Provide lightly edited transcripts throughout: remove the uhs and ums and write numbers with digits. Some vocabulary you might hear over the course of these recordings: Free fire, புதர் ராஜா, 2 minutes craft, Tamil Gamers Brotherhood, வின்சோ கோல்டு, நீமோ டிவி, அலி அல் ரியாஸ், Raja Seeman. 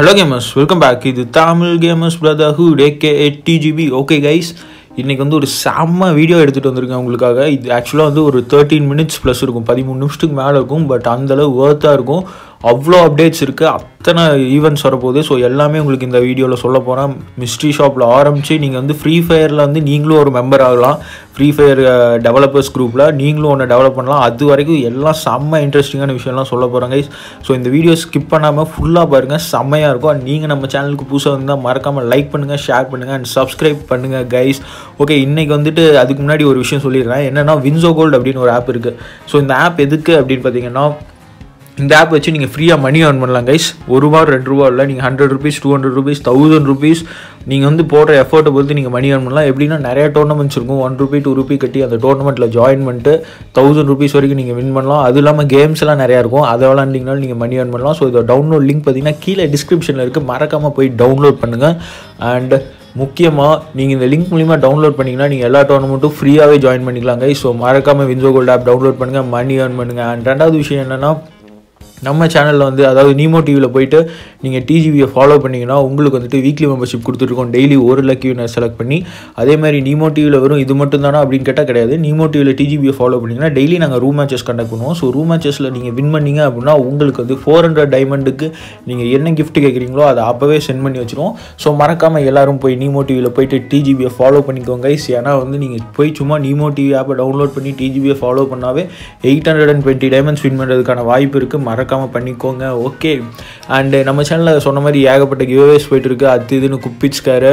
Hello gamers, welcome back. इदु Tamil gamers brotherhood aka TGB. Okay guys, இன்னைக்கு வந்து ஒரு சாம வீடியோ எடுத்துட்டு வந்திருக்கேன் உங்களுக்காக. இது ஆக்சுவலா வந்து ஒரு 13 மினிட்ஸ் ப்ளஸ் இருக்கும், 13 நிமிஷத்துக்கு மேல இருக்கும். பட் அந்த அளவு வர்த்தா இருக்கும். அவ்வளோ அப்டேட்ஸ் இருக்கு, அத்தனை ஈவெண்ட்ஸ் வரப்போகுது. ஸோ எல்லாமே உங்களுக்கு இந்த வீடியோவில் சொல்ல போகிறேன். மிஸ்ட்ரி ஷாப்பில் ஆரம்பித்து நீங்கள் வந்து ஃப்ரீ ஃபயரில் வந்து நீங்களும் ஒரு மெம்பர் ஆகலாம். ஃப்ரீ ஃபயர் டெவலப்பர்ஸ் குரூப்பில் நீங்களும் ஒன்று டெவலப் பண்ணலாம். அது வரைக்கும் எல்லாம் செம்ம இன்ட்ரெஸ்டிங்கான விஷயம்லாம் சொல்ல போகிறேன் கைஸ். ஸோ இந்த வீடியோ ஸ்கிப் பண்ணாமல் ஃபுல்லாக பாருங்கள், செம்மையாக இருக்கும். அண்ட் நீங்கள் நம்ம சேனலுக்கு புதுசாக இருந்தால் மறக்காமல் லைக் பண்ணுங்கள், ஷேர் பண்ணுங்கள் அண்ட் சப்ஸ்கிரைப் பண்ணுங்கள் கைஸ். ஓகே, இன்றைக்கி வந்துட்டு அதுக்கு முன்னாடி ஒரு விஷயம் சொல்லிடுறேன். என்னென்னா, வின்சோ கோல்டு அப்படின்னு ஒரு ஆப் இருக்குது. ஸோ இந்த ஆப் எதுக்கு அப்படின்னு பார்த்தீங்கன்னா, இந்த ஆப் வச்சு நீங்கள் ஃப்ரீயாக மணி ஏர்ன் பண்ணலாம் கைஸ். ₹1 ₹2 இல்லை, நீங்கள் ₹100 ₹200 ₹1000 நீங்கள் வந்து போடுற எஃபர்ட்டை பொறுத்து நீங்கள் மணி ஏர்ன் பண்ணலாம். எப்படின்னா, நிறைய டோர்னமெண்ட்ஸ் இருக்கும். ₹1 ₹2 கட்டி அந்த டோர்னமெண்ட்டில் ஜாயின் பண்ணிட்டு ₹1000 வரைக்கும் நீங்கள் வின் பண்ணலாம். அது இல்லாமல் கேம்ஸ்லாம் நிறையா இருக்கும், அதை விளாண்டிங்கனாலும் நீங்கள் மணி ஏர்ன் பண்ணலாம். ஸோ இதோட டவுன்லோட் லிங்க் பார்த்தீங்கன்னா கீழே டிஸ்கிரிப்ஷனில் இருக்குது, மறக்காமல் போய் டவுன்லோட் பண்ணுங்கள். அண்ட் முக்கியமாக நீங்கள் இந்த லிங்க் மூலிமா டவுன்லோட் பண்ணிங்கன்னா நீங்கள் எல்லா டோர்னமெண்ட்டும் ஃப்ரீயாகவே ஜாயின் பண்ணிக்கலாம் கைஸ். ஸோ மறக்காமல் வின்சோ கோல்டு ஆப் டவுன்லோட் பண்ணுங்கள், மணி ஏர்ன் பண்ணுங்கள். அண்ட் ரெண்டாவது விஷயம் என்னென்னா, நம்ம சேனலில் வந்து அதாவது நீமோ டிவியில் போயிட்டு நீங்கள் டிஜிபியை ஃபாலோ பண்ணிங்கன்னா உங்களுக்கு வந்துட்டு வீக்லி மெம்பர்ஷிப் கொடுத்துருக்கோம். டெய்லி ஒரு லக் வின்னர் செலக்ட் பண்ணி, அதேமாதிரி நீமோ டிவியில் வரும் இது மட்டும் தானே அப்படின்னு கேட்டால் கிடையாது. நீமோ டிவியில் டிஜிபியை ஃபாலோ பண்ணிங்கன்னா டெய்லி நாங்கள் ரூம் மேட்சஸ் கண்டக்ட் பண்ணுவோம். ஸோ ரூம் மேட்சஸில் நீங்கள் வின் பண்ணிங்க அப்படின்னா உங்களுக்கு வந்து $400 டைமண்டுக்கு நீங்கள் என்ன கிஃப்ட் கேட்குறீங்களோ அதை அப்போவே சென்ட் பண்ணி வச்சுருவோம். ஸோ மறக்காமல் எல்லோரும் போய் நீமோ டிவியில் போயிட்டு டிஜிபியை ஃபாலோ பண்ணிக்கோங்க கைஸ். ஏன்னா வந்து நீங்கள் போய் சும்மா நீமோ டிவி ஆப்பை டவுன்லோட் பண்ணி டிஜிபியை ஃபாலோ பண்ணாவே 820 டைமண்ட்ஸ் வின் பண்ணுறதுக்கான வாய்ப்பு இருக்குது, மறக்க பண்ணிக்கோங்க. ஓகே, அண்ட் நம்ம சேனலில் சொன்ன மாதிரி ஏகப்பட்ட கிவ்அவேஸ் போயிட்டு இருக்கு. அது இதுன்னு குப்பிச்சுக்காரு,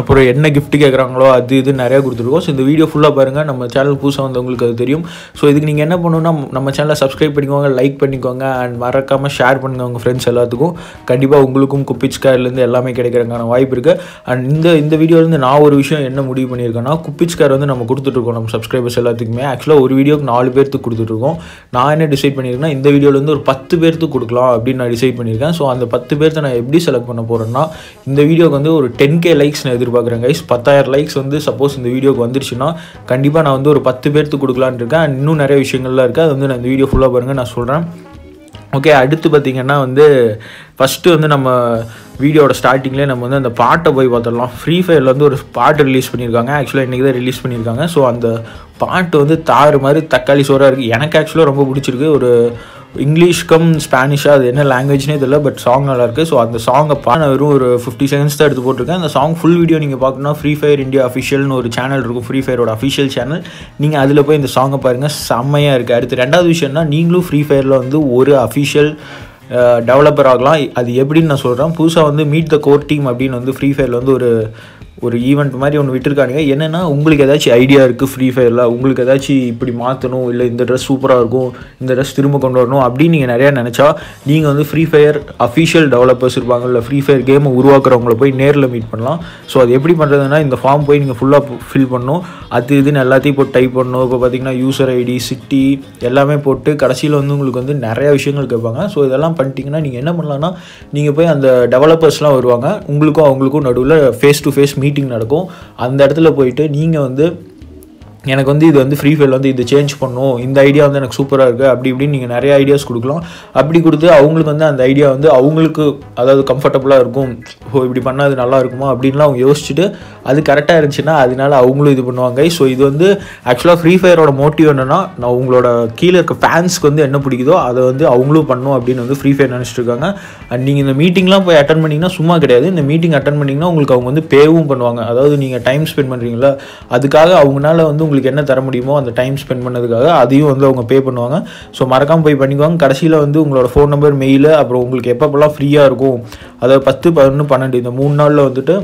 அப்புறம் என்ன கிஃப்ட் கேட்குறாங்களோ அது இது நிறையா கொடுத்துருக்கோம். ஸோ இந்த வீடியோ ஃபுல்லாக பாருங்கள், நம்ம சேனல் புதுசாக வந்து உங்களுக்கு அது தெரியும். ஸோ இதுக்கு நீங்கள் என்ன பண்ணணும்னா, நம்ம சேனலை சப்ஸ்கிரைப் பண்ணிக்கோங்க, லைக் பண்ணிக்கோங்க அண்ட் மறக்காமல் ஷேர் பண்ணுங்கள் உங்கள் ஃப்ரெண்ட்ஸ் எல்லாத்துக்கும். கண்டிப்பாக உங்களுக்கும் குப்பிச்கார்லேருந்து எல்லாமே கிடைக்கிறதுக்கான வாய்ப்பு இருக்குது. அண்ட் இந்த வீடியோலேருந்து நான் ஒரு விஷயம் என்ன முடிவு பண்ணியிருக்கேன்னா, குப்பிச்கார் வந்து நம்ம கொடுத்துட்ருக்கோம் நம்ம சப்ஸ்கிரைபர்ஸ் எல்லாத்துக்குமே. ஆக்சுவலாக ஒரு வீடியோக்கு 4 பேர்த்துக்கு கொடுத்துட்ருக்கோம். நான் என்ன டிசைட் பண்ணியிருக்கேன்னா, இந்த வீடியோலேருந்து ஒரு 10 பேர்த்துக்கு கொடுக்கலாம் அப்படின்னு நான் டிசைட் பண்ணியிருக்கேன். ஸோ அந்த 10 பேர்த்த நான் எப்படி செலக்ட் பண்ண போகிறேன்னா, இந்த வீடியோக்கு வந்து ஒரு 10K லைக்ஸ் எதிர்பார்க்குறேன் கைஸ். 10,000 லைக்ஸ் வந்து சப்போஸ் இந்த வீடியோக்கு வந்துருச்சுன்னா கண்டிப்பாக நான் வந்து ஒரு 10 பேர்த்துக்கு கொடுக்கலான்னு இருக்கேன். அண்ட் இன்னும் நிறைய விஷயங்கள்லாம் இருக்குது, அது வந்து நான் இந்த வீடியோ ஃபுல்லாக பாருங்கள், நான் சொல்கிறேன். ஓகே, அடுத்து பார்த்திங்கன்னா வந்து ஃபஸ்ட்டு வந்து நம்ம வீடியோட ஸ்டார்டிங்லேயே நம்ம வந்து அந்த பாட்டை போய் பார்த்துடலாம். ஃப்ரீ ஃபயரில் வந்து ஒரு பாட்டு ரிலீஸ் பண்ணியிருக்காங்க, ஆக்சுவலாக இன்றைக்கி தான் ரிலீஸ் பண்ணியிருக்காங்க. ஸோ அந்த பாட்டு வந்து தாறு மாதிரி தக்காளி சோறாக இருக்குது. எனக்கு ஆக்சுவலாக ரொம்ப பிடிச்சிருக்கு. ஒரு இங்கிலீஷ் கம் ஸ்பானிஷாக, அது என்ன லாங்குவேஜ்னே தெரியல, பட் சாங் நல்லா இருக்குது. ஸோ அந்த சாங்கை நான் வெறும் ஒரு 50 செகண்ட்ஸ் தான் எடுத்து போட்டிருக்கேன். அந்த சாங் ஃபுல் வீடியோ நீங்கள் பார்க்கணும்னா ஃப்ரீ ஃபயர் இந்தியா அஃபிஷியல்னு ஒரு சேனல் இருக்கும், ஃப்ரீ ஃபயரோட அஃபிஷியல் சேனல், நீங்கள் அதில் போய் இந்த சாங்கை பாருங்கள், செம்மையாக இருக்குது. அடுத்து ரெண்டாவது விஷயம்னா, நீங்களும் ஃப்ரீ ஃபயரில் வந்து ஒரு அஃபிஷியல் டெவலப்பர் ஆகலாம். அது எப்படின்னு நான் சொல்கிறேன். புதுசாக வந்து மீட் த கோர் டீம் அப்படின்னு வந்து ஃப்ரீ ஃபயரில் வந்து ஒரு ஈவெண்ட் மாதிரி ஒன்று விட்டுருக்கானுங்க. என்னென்னா, உங்களுக்கு ஏதாச்சும் ஐடியா இருக்குது ஃப்ரீ ஃபயரில், உங்களுக்கு ஏதாச்சும் இப்படி மாற்றணும், இல்லை இந்த ட்ரெஸ் சூப்பராக இருக்கும், இந்த ட்ரெஸ் திரும்ப கொண்டு வரணும் அப்படின்னு நீங்கள் நிறையா நினச்சா, நீங்கள் வந்து ஃப்ரீ ஃபயர் அஃபிஷியல் டெவலப்பர்ஸ் இருப்பாங்க, இல்லை ஃப்ரீ ஃபயர் கேமை உருவாக்குறவங்கள போய் நேரில் மீட் பண்ணலாம். ஸோ அது எப்படி பண்ணுறதுன்னா, இந்த ஃபார்ம் போய் நீங்கள் ஃபுல்லாக ஃபில் பண்ணணும். அது இதுன்னு எல்லாத்தையும் போட்டு டைப் பண்ணணும். இப்போ பார்த்தீங்கன்னா யூசர் ஐடி, சிட்டி எல்லாமே போட்டு கடைசியில் வந்து உங்களுக்கு வந்து நிறையா விஷயங்கள் கேட்பாங்க. ஸோ இதெல்லாம் பண்ணிட்டீங்கன்னா நீங்கள் என்ன பண்ணலான்னா, நீங்கள் போய் அந்த டெவலப்பர்ஸ்லாம் வருவாங்க, உங்களுக்கும் அவங்களுக்கும் நடுவில் ஃபேஸ் டு ஃபேஸ் மீட்டிங் நடக்கும். அந்த இடத்துல போயிட்டு நீங்கள் வந்து எனக்கு வந்து இது வந்து ஃப்ரீ ஃபயரில் வந்து இதை சேஞ்ச் பண்ணணும், இந்த ஐடியா வந்து எனக்கு சூப்பராக இருக்குது அப்படி இப்படின்னு நீங்கள் நிறைய ஐடியாஸ் கொடுக்கலாம். அப்படி கொடுத்து அவங்களுக்கு வந்து அந்த ஐடியா வந்து அவங்களுக்கு அதாவது கம்ஃபர்டபுளாக இருக்கும். ஓ, இப்படி பண்ணால் அது நல்லா இருக்குமா அப்படின்லாம் அவங்க யோசிச்சுட்டு அது கரெக்டாக இருந்துச்சுன்னா அதனால அவங்களும் இது பண்ணுவாங்க. ஸோ இது வந்து ஆக்சுவலாக ஃப்ரீ ஃபயரோட மோட்டிவ் என்னென்னா, நான் உங்களோட கீழே இருக்க ஃபேன்ஸ்க்கு வந்து என்ன பிடிக்குதோ அதை வந்து அவங்களும் பண்ணணும் அப்படின்னு வந்து ஃப்ரீ ஃபயர் நினச்சிட்டு இருக்காங்க. அண்ட் நீங்கள் இந்த மீட்டிங்லாம் போய் அட்டன் பண்ணிங்கன்னா சும்மா கிடையாது. இந்த மீட்டிங் அட்டன் பண்ணிங்கன்னா உங்களுக்கு அவங்க வந்து பேவும் பண்ணுவாங்க. அதாவது நீங்கள் டைம் ஸ்பெண்ட் பண்ணுறீங்களா, அதுக்காக அவங்களால வந்து உங்களுக்கு என்ன தர முடியுமோ அந்த டைம் ஸ்பெண்ட் பண்ணதுக்காக அதையும் வந்து அவங்க பே பண்ணுவாங்க. ஸோ மறக்காமல் போய் பண்ணிக்குவாங்க. கடைசியில் வந்து உங்களோட ஃபோன் நம்பர், மெயில், அப்புறம் உங்களுக்கு எப்பப்பெல்லாம் ஃப்ரீயாக இருக்கும், அதாவது 10, 11, 12 இந்த 3 நாளில் வந்துட்டு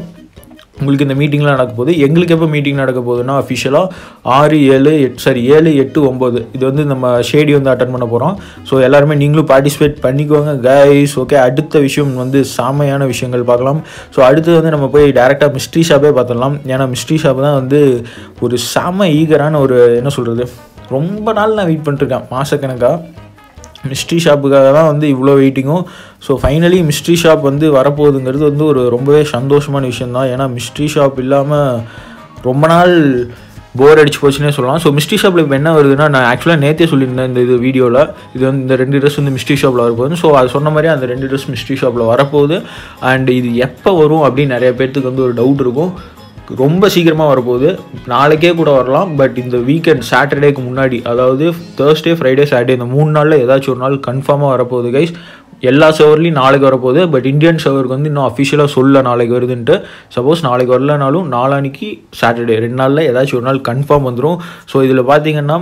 உங்களுக்கு இந்த மீட்டிங்லாம் நடக்க போகுது. எங்களுக்கு எப்போ மீட்டிங் நடக்க போகுதுன்னா, அஃபிஷியலாக 7, 8, 9 இது வந்து நம்ம ஷேடி வந்து அட்டன் பண்ண போகிறோம். ஸோ எல்லாருமே நீங்களும் பார்ட்டிசிபேட் பண்ணிக்கோங்க கைஸ். ஓகே, அடுத்த விஷயம் வந்து சாமையான விஷயங்கள் பார்க்கலாம். ஸோ அடுத்து வந்து நம்ம போய் டேரெக்டாக மிஸ்ட்ரி ஷாப்பே பார்த்துடலாம். ஏன்னா மிஸ்ட்ரி ஷாப் தான் வந்து ஒரு சாம ஈகரான ஒரு என்ன சொல்கிறது, ரொம்ப நாள் நான் வெயிட் பண்ணிட்டுருக்கேன், மாதக்கணக்காக. மிஸ்ட்ரி ஷாப்புக்காக தான் வந்து இவ்வளோ வெயிட்டிங்கும். ஸோ ஃபைனலி மிஸ்ட்ரி ஷாப் வந்து வரப்போகுதுங்கிறது வந்து ஒரு ரொம்பவே சந்தோஷமான விஷயம் தான். ஏன்னா மிஸ்ட்ரி ஷாப் இல்லாமல் ரொம்ப நாள் போர் அடிச்சு போச்சுன்னே சொல்லலாம். ஸோ மிஸ்ட்ரி ஷாப்பில் இப்போ என்ன வருதுன்னா, நான் ஆக்சுவலாக நேற்றே சொல்லியிருந்தேன் இந்த இது வீடியோவில், இது வந்து இந்த ரெண்டு ட்ரெஸ் வந்து மிஸ்ட்ரி ஷாப்பில் வரப்போகுது. ஸோ அது சொன்ன மாதிரி அந்த ரெண்டு ட்ரெஸ் மிஸ்ட்ரி ஷாப்பில் வரப்போகுது. அண்ட் இது எப்போ வரும் அப்படின்னு நிறைய பேர்த்துக்கு வந்து ஒரு டவுட் இருக்கும். ரொம்ப சீக்கிரமாக வரப்போகுது, நாளைக்கே கூட வரலாம். பட் இந்த வீக்கெண்ட் சாட்டர்டேக்கு முன்னாடி, அதாவது தேர்ஸ்டே ஃப்ரைடே சாட்டர்டே இந்த மூணு நாளில் ஏதாச்சும் ஒரு நாள் கன்ஃபார்மாக வரப்போகுது கைஸ். எல்லா சர்வர்லையும் நாளைக்கு வரப்போகுது. பட் இந்தியன் சர்வருக்கு வந்து இன்னும் அஃபிஷியலாக சொல்ல நாளைக்கு வருதுன்ட்டு. சப்போஸ் நாளைக்கு வரலனாலும் நாளானிக்கு சாட்டர்டே ரெண்டு நாளில் ஏதாச்சும் ஒரு நாள் கன்ஃபார்ம் வந்துடும். ஸோ இதில் பார்த்திங்கன்னா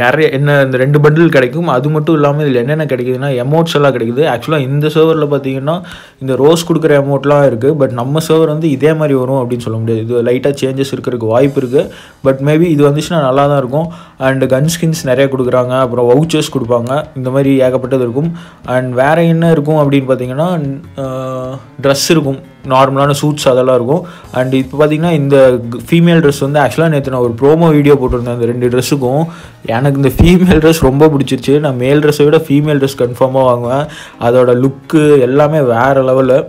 நிறைய என்ன இந்த ரெண்டு பண்டில் கிடைக்கும். அது மட்டும் இல்லாமல் இதில் என்னென்ன கிடைக்குதுன்னா எமௌண்ட்ஸ் எல்லாம் கிடைக்குது. ஆக்சுவலாக இந்த சர்வரில் பார்த்திங்கன்னா இந்த ரோஸ் கொடுக்குற எமௌண்ட்லாம் இருக்குது. பட் நம்ம சர்வர் வந்து இதே மாதிரி வரும் அப்படின்னு சொல்ல முடியாது. இது லைட்டாக சேஞ்சஸ் இருக்கிறதுக்கு வாய்ப்பு இருக்குது. பட் மேபி இது வந்துச்சுன்னா நல்லா தான் இருக்கும். அண்டு கன் ஸ்கின்ஸ் நிறைய கொடுக்குறாங்க, அப்புறம் வவுச்சர்ஸ் கொடுப்பாங்க, இந்த மாதிரி ஏகப்பட்டது இருக்கும். அண்ட் வேறு என்ன இருக்கும் அப்படின்னு பார்த்திங்கன்னா ட்ரெஸ் இருக்கும், நார்மலான சூட்ஸ் அதெல்லாம் இருக்கும். அண்ட் இப்போ பார்த்திங்கன்னா இந்த ஃபீமேல் ட்ரெஸ் வந்து ஆக்சுவலாக நேற்று நான் ஒரு ப்ரோமோ வீடியோ போட்டிருந்தேன். அந்த ரெண்டு ட்ரெஸ்ஸுக்கும் எனக்கு இந்த ஃபீமேல் ட்ரெஸ் ரொம்ப பிடிச்சிருச்சு. நான் மேல் ட்ரெஸ்ஸை விட ஃபீமேல் ட்ரெஸ் கன்ஃபார்மாக வாங்குவேன். அதோட லுக்கு எல்லாமே வேறு லெவலில்.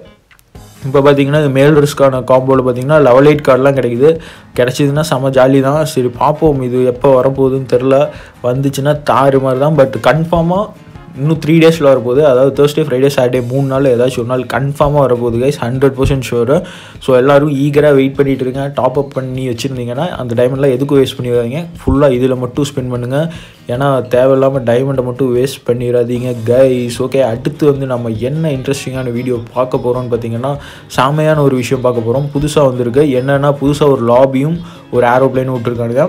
இப்போ பார்த்திங்கன்னா இது மேல் ட்ரெஸ்க்கான காம்போவில் பார்த்திங்கன்னா லெவல் 8 கார்டெலாம் கிடைக்குது. கிடச்சிதுன்னா செம ஜாலி தான். சரி பார்ப்போம் இது எப்போ வரப்போகுதுன்னு தெரில, வந்துச்சுன்னா தாறு மாதிரி தான். பட் கன்ஃபார்மாக இன்னும் 3 டேஸில் வரப்போகுது, அதாவது தேர்ஸ்டே ஃப்ரைடே சாட்டர்டே மூணு நாள் ஏதாச்சும் ஒரு நாள் கன்ஃபார்மாக வரப்போகுது கைஸ், 100% ஷுவர். ஸோ எல்லோரும் ஈகராக வெயிட் பண்ணிகிட்டு இருக்கீங்க. டாப் அப் பண்ணி வச்சுருந்தீங்கன்னா அந்த டைமெண்ட்லாம் எதுக்கும் வேஸ்ட் பண்ணிடாதீங்க, ஃபுல்லாக இதில் மட்டும் ஸ்பெண்ட் பண்ணுங்கள். ஏன்னா தேவையில்லாமல் டைமண்டை மட்டும் வேஸ்ட் பண்ணிடாதீங்க கைஸ். ஓகே, அடுத்து வந்து நம்ம என்ன இன்ட்ரெஸ்டிங்கான வீடியோ பார்க்க போகிறோம்னு பார்த்திங்கன்னா செமையான ஒரு விஷயம் பார்க்க போகிறோம். புதுசாக வந்திருக்கு என்னென்னா, புதுசாக ஒரு லாபியும் ஒரு ஏரோப்ளைனும் விட்டுருக்கானுங்க.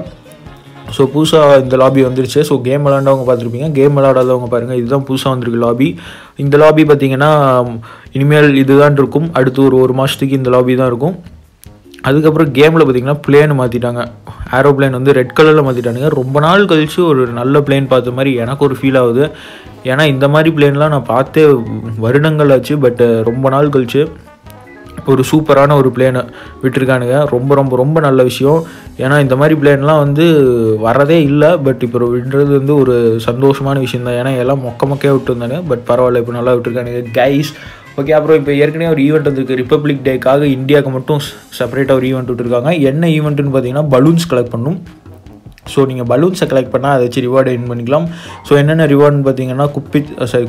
ஸோ புதுசாக இந்த லாபி வந்துருச்சு. ஸோ கேம் விளாண்டவங்க பார்த்துருப்பீங்க, கேம் விளாடாதவங்க பாருங்கள், இதுதான் புதுசாக வந்திருக்கு லாபி. இந்த லாபி பார்த்திங்கன்னா இனிமேல் இதுதான் இருக்கும். அடுத்து ஒரு மாதத்துக்கு இந்த லாபி தான் இருக்கும். அதுக்கப்புறம் கேமில் பார்த்திங்கன்னா பிளேன் மாற்றிட்டாங்க, ஏரோப்ளைன் வந்து ரெட் கலரில் மாற்றிட்டானுங்க. ரொம்ப நாள் கழித்து ஒரு நல்ல பிளேன் பார்த்த மாதிரி எனக்கு ஒரு ஃபீல் ஆகுது. ஏன்னா இந்த மாதிரி பிளேன்லாம் நான் பார்த்தே வருடங்கள் ஆச்சு. பட் ரொம்ப நாள் கழித்து ஒரு சூப்பரான ஒரு பிளேனை விட்டுருக்கானுங்க. ரொம்ப ரொம்ப ரொம்ப நல்ல விஷயம். ஏன்னா இந்த மாதிரி பிளேன்லாம் வந்து வரதே இல்லை. பட் இப்போ விடுறது வந்து ஒரு சந்தோஷமான விஷயம் தான். ஏன்னா எல்லாம் மொக்கையாக விட்டுருந்தாங்க. பட் பரவாயில்ல, இப்போ நல்லா விட்டுருக்கானுங்க கைஸ். ஓகே, அப்புறம் இப்போ ஏற்கனவே ஒரு ஈவெண்ட் வந்துருக்கு, ரிப்பப்ளிக் டேக்காக இந்தியாவுக்கு மட்டும் செப்பரேட்டாக ஒரு ஈவெண்ட் விட்டுருக்காங்க. என்ன ஈவெண்ட்டுன்னு பார்த்தீங்கன்னா பலூன்ஸ் கலெக்ட் பண்ணணும். ஸோ நீங்கள் பலூன்ஸை கலெக்ட் பண்ணால் அதை வச்சு ரிவார்டு என் பண்ணிக்கலாம். ஸோ என்னென்ன ரிவார்டுன்னு பார்த்தீங்கன்னா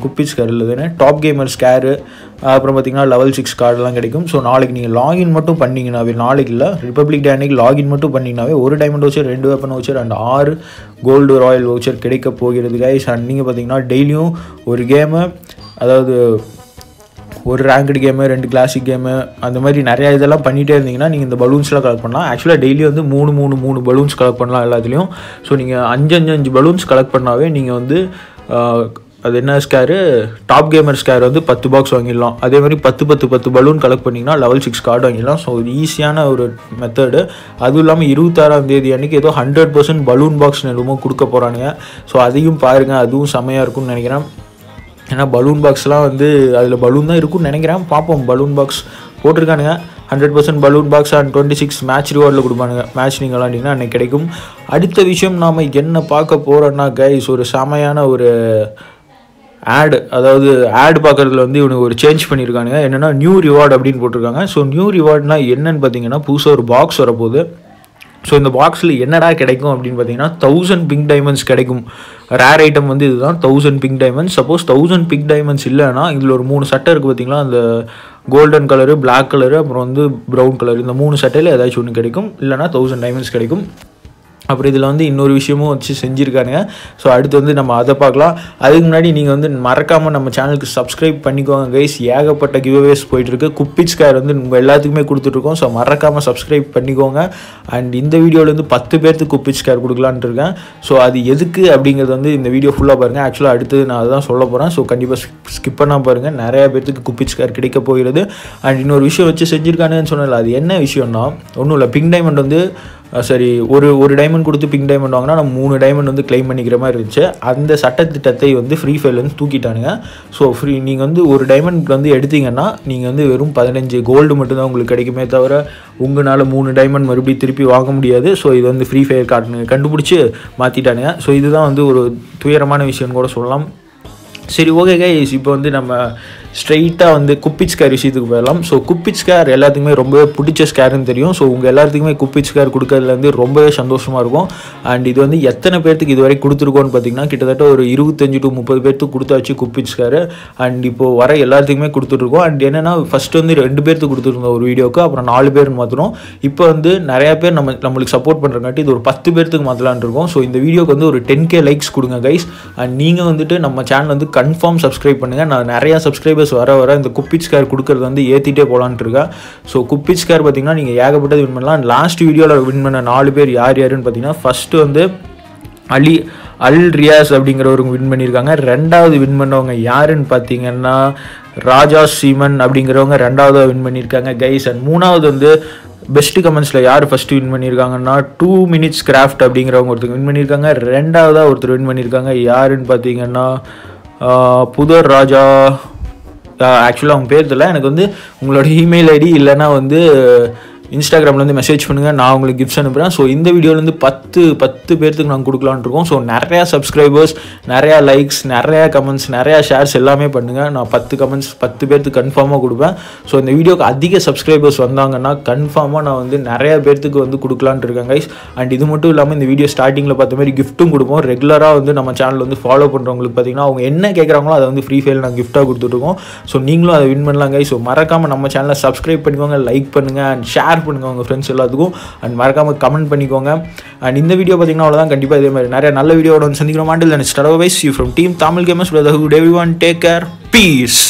குப்பிச் கார்டு இல்லதுன்னு டாப் கேமர் ஸ்கேரு, அப்புறம் பார்த்திங்கன்னா லெவல் 6 கார்டெலாம் கிடைக்கும். ஸோ நாளைக்கு நீங்கள் லாகின் மட்டும் பண்ணிங்கனாவே, நாளைக்கு இல்லை ரிப்பப்ளிக் டே அன்னைக்கு லாகின் மட்டும் பண்ணிங்கனாவே ஒரு diamond voucher, 2 weapon voucher and 6 gold royal voucher கிடைக்க போகிறது கைஸ். அண்ட் நீங்கள் பார்த்திங்கன்னா டெய்லியும் ஒரு கேமு, அதாவது ஒரு ரேங்க்டு கேமு, 2 கிளாசிக் கேமு, அந்த மாதிரி நிறையா இதெல்லாம் பண்ணிகிட்டே இருந்தீங்கன்னா நீங்கள் இந்த பலூன்ஸ்லாம் கலெக்ட் பண்ணலாம். ஆக்சுவலாக டெய்லி வந்து 3 பலூன்ஸ் கலெக்ட் பண்ணலாம் எல்லாத்துலேயும். ஸோ நீங்கள் 5 பலூன்ஸ் கலெக்ட் பண்ணாவே நீங்கள் வந்து அது என்ன ஸ்கேரு, டாப் கேமர் ஸ்கேர் வந்து 10 பாக்ஸ் வாங்கிடலாம். அதே மாதிரி 10 பலூன் கலெக்ட் பண்ணிங்கன்னா லெவல் 6 கார்டு வாங்கிடலாம். ஸோ ஒரு ஈஸியான ஒரு மெத்தடு. அதுவும் இல்லாமல் 26ஆம் தேதி அன்றைக்கி ஏதோ 100% பலூன் பாக்ஸ் என்னமோ கொடுக்க போகிறானுங்க. ஸோ அதையும் பாருங்கள், அதுவும் செமையாக இருக்கும்னு நினைக்கிறேன். ஏன்னா பலூன் பாக்ஸ்லாம் வந்து அதில் பலூன் தான் இருக்கும்னு நினைக்கிறேன். பார்ப்போம், பலூன் பாக்ஸ் போட்டிருக்கானுங்க 100% பலூன் பாக்ஸ் அண்ட் 26 மேட்ச் ரிவார்டில் கொடுப்பானுங்க. மேட்ச் நீங்கள் விளாண்டிங்கன்னா அன்றைக்கி கிடைக்கும். அடுத்த விஷயம் நாம் என்ன பார்க்க போகிறோன்னா கைஸ், ஒரு செமையான ஒரு ஆடு, அதாவது ஆடு பார்க்குறதுல வந்து இவனுக்கு ஒரு சேஞ்ச் பண்ணியிருக்கானுங்க. என்னென்னா நியூ ரிவார்டு அப்படின்னு போட்டிருக்காங்க. ஸோ நியூ ரிவார்டுனா என்னன்னு பார்த்தீங்கன்னா புதுசாக ஒரு பாக்ஸ் வரப்போகுது. ஸோ இந்த பாக்ஸில் என்னடா கிடைக்கும் அப்படின்னு பார்த்தீங்கன்னா 1000 பிங்க் டைமண்ட்ஸ் கிடைக்கும். ரேர் ஐட்டம் வந்து இதுதான் 1000 pink diamonds. Suppose 1000 pink diamonds இல்லைன்னா இதில் ஒரு 3 சட்டை இருக்குது பார்த்திங்களா, அந்த கோல்டன் கலரு, பிளாக் கலரு, அப்புறம் வந்து ப்ரௌன் கலர், இந்த 3 சட்டையில் ஏதாச்சும் ஒன்று கிடைக்கும். இல்லைனா 1000 டைமண்ட்ஸ் கிடைக்கும். அப்புறம் இதில் வந்து இன்னொரு விஷயமும் வச்சு செஞ்சுருக்கானுங்க. ஸோ அடுத்து வந்து நம்ம அதை பார்க்கலாம். அதுக்கு முன்னாடி நீங்கள் வந்து மறக்காமல் நம்ம சேனலுக்கு சப்ஸ்கிரைப் பண்ணிக்கோங்க கைஸ். ஏகப்பட்ட கிவ்அவேஸ் போயிட்டுருக்கு. குப்பிச் கார் வந்து நம்ம எல்லாத்துக்குமே கொடுத்துட்ருக்கோம். ஸோ மறக்காமல் சப்ஸ்கிரைப் பண்ணிக்கோங்க. அண்ட் இந்த வீடியோலேருந்து 10 பேர்த்துக்கு குப்பிச் கார் கொடுக்கலான்ட்டு இருக்கேன். ஸோ அது எதுக்கு அப்படிங்கிறது வந்து இந்த வீடியோ ஃபுல்லாக பாருங்கள். ஆக்சுவலாக அடுத்து நான் அதான் சொல்ல போகிறேன். ஸோ கண்டிப்பாக ஸ்கிப் பண்ணால் பாருங்கள். நிறையா பேர்த்துக்கு குப்பிச் கார் கிடைக்க போகிறது. அண்ட் இன்னொரு விஷயம் வச்சு செஞ்சுருக்கானுங்கன்னு சொன்னால அது என்ன விஷயம்னா, ஒன்றும் இல்லை, பிங்க் டைமண்ட் வந்து சரி ஒரு டைமண்ட் கொடுத்து பிங்க் டைமண்ட் வாங்கினா நம்ம 3 டைமண்ட் வந்து கிளைம் பண்ணிக்கிற மாதிரி இருந்துச்சு. அந்த சட்டத்திட்டத்தை வந்து ஃப்ரீ ஃபயர்லேருந்து தூக்கிட்டானுங்க. ஸோ நீங்கள் வந்து ஒரு டைமண்ட் வந்து எடுத்தீங்கன்னா நீங்கள் வந்து வெறும் 15 கோல்டு மட்டும்தான் உங்களுக்கு கிடைக்குமே தவிர உங்களால் 3 டைமண்ட் மறுபடியும் திருப்பி வாங்க முடியாது. ஸோ இது வந்து ஃப்ரீ ஃபயர் காட்டுங்க கண்டுபிடிச்சி மாற்றிட்டானுங்க. ஸோ இதுதான் வந்து ஒரு துயரமான விஷயம்னு கூட சொல்லலாம். சரி, ஓகே கைஸ், இப்போ வந்து நம்ம ஸ்ட்ரைட்டாக வந்து குப்பிச்கார் விஷயத்துக்கு போயிடலாம். ஸோ குப்பிச்கார் எல்லாத்துக்குமே ரொம்பவே பிடிச்ச ஸ்கேருன்னு தெரியும். ஸோ உங்கள் எல்லாத்துக்குமே குப்பிச்கார் கொடுக்கறதுலேருந்து ரொம்பவே சந்தோஷமாக இருக்கும். அண்ட் இது வந்து எத்தனை பேர்த்துக்கு இதுவரை கொடுத்துருக்கோன்னு பார்த்தீங்கன்னா கிட்டத்தட்ட ஒரு 25 to 30 பேர்த்துக்கு கொடுத்தாச்சு குப்பிச்கார். அண்ட் இப்போது வர எல்லாத்துக்குமே கொடுத்துட்ருக்கோம். அண்ட் என்னென்னா ஃபஸ்ட்டு வந்து 2 பேர்த்துக்கு கொடுத்துருந்தோம் ஒரு வீடியோக்கு, அப்புறம் 4 பேர் மாத்திரம். இப்போ வந்து நிறையா பேர் நம்மளுக்கு சப்போர்ட் பண்ணுறங்காட்டி இது ஒரு 10 பேர்த்துக்கு மாற்றலான் இருக்கோம். ஸோ இந்த வீடியோக்கு வந்து ஒரு 10K லைக்ஸ் கொடுங்க கைஸ். அண்ட் நீங்கள் வந்துட்டு நம்ம சேனல் வந்து கன்ஃபார்ம் சப்ஸ்கிரைப் பண்ணுங்கள். நான் நிறையா சப்ஸ்கிரைபர் வர வர இந்த குப்பிச்கார் கொடுக்கறது வந்து ஏத்திட்டே போலான்னு இருக்கா. ஸோ குப்பிச்கார் பார்த்தீங்கன்னா நீங்கள் ஏகப்பட்டது வின் பண்ணலாம். லாஸ்ட் வீடியோவில் வின் பண்ண 4 பேர் யார் யாருன்னு பார்த்தீங்கன்னா ஃபஸ்ட்டு வந்து அலி அல் ரியாஸ் அப்படிங்கிறவங்க வின் பண்ணியிருக்காங்க. ரெண்டாவது வின் பண்ணவங்க யாருன்னு பார்த்தீங்கன்னா ராஜா சீமன் அப்படிங்கிறவங்க ரெண்டாவதாக வின் பண்ணியிருக்காங்க கைஸ். அண்ட் மூணாவது வந்து பெஸ்ட் கமெண்ட்ஸில் யார் ஃபஸ்ட்டு வின் பண்ணியிருக்காங்கன்னா 2 minutes craft அப்படிங்கிறவங்க ஒருத்தர் வின் பண்ணியிருக்காங்க. ரெண்டாவதாக ஒருத்தர் வின் பண்ணியிருக்காங்க யாருன்னு பார்த்தீங்கன்னா புதர் ராஜா. ஆக்சுவலாக அவங்க பேர் தெரியல எனக்கு. வந்து உங்களோட இமெயில் ஐடி இல்லைனா வந்து இன்ஸ்டாகிராம்லேருந்து மெசேஜ் பண்ணுங்கள், நான் உங்களுக்கு கிஃப்ட்ஸ் அனுப்புகிறேன். ஸோ இந்த வீடியோலேருந்து 10 பேர்த்துக்கு நாங்கள் கொடுக்கலான்னு இருக்கோம். ஸோ நிறையா சப்ஸ்கிரைபர்ஸ், நிறையா லைக்ஸ், நிறையா கமெண்ட்ஸ், நிறையா ஷேர்ஸ் எல்லாமே பண்ணுங்கள். நான் 10 கமெண்ட்ஸ் 10 பேர்த்துக்கு கன்ஃபார்மாக கொடுப்பேன். ஸோ இந்த வீடியோக்கு அதிக சப்ஸ்கிரைபர்ஸ் வந்தாங்கன்னா கன்ஃபார்மாக நான் வந்து நிறையா பேர்த்துக்கு வந்து கொடுக்கலான்னு இருக்கேன் கைஸ். அண்ட் இது மட்டும் இல்லாமல் இந்த வீடியோ ஸ்டார்டிங்கில் பார்த்த மாதிரி கிஃப்ட்டும் கொடுப்போம். ரெகுலராக வந்து நம்ம சேனல் வந்து ஃபாலோ பண்ணுறவங்களுக்கு பார்த்தீங்கன்னா அவங்க என்ன கேட்குறாங்களோ அதை வந்து ஃப்ரீ ஃபயர் நான் கிஃப்ட்டாக கொடுத்துட்ருக்கோம். ஸோ நீங்களும் அதை வின் பண்ணலாம் கைஸ். ஸோ மறக்காமல் நம்ம சேனலை சப்ஸ்கிரைப் பண்ணிக்கோங்க, லைக் பண்ணுங்கள் அண்ட் ஷேர் பண்ணுங்க உங்க ஃப்ரெண்ட்ஸ் எல்லாத்துக்கும். அண்ட் மறக்காம கமெண்ட் பண்ணிக்கோங்க. அண்ட் இந்த வீடியோ பார்த்தீங்கன்னா அவ்வளோதான். கண்டிப்பாக இதே மாதிரி நிறைய நல்ல வீடியோட வந்து சந்திக்கிறோம். Until then it's tata bye. See you from team Tamil gamers. Good everyone, take care, piece.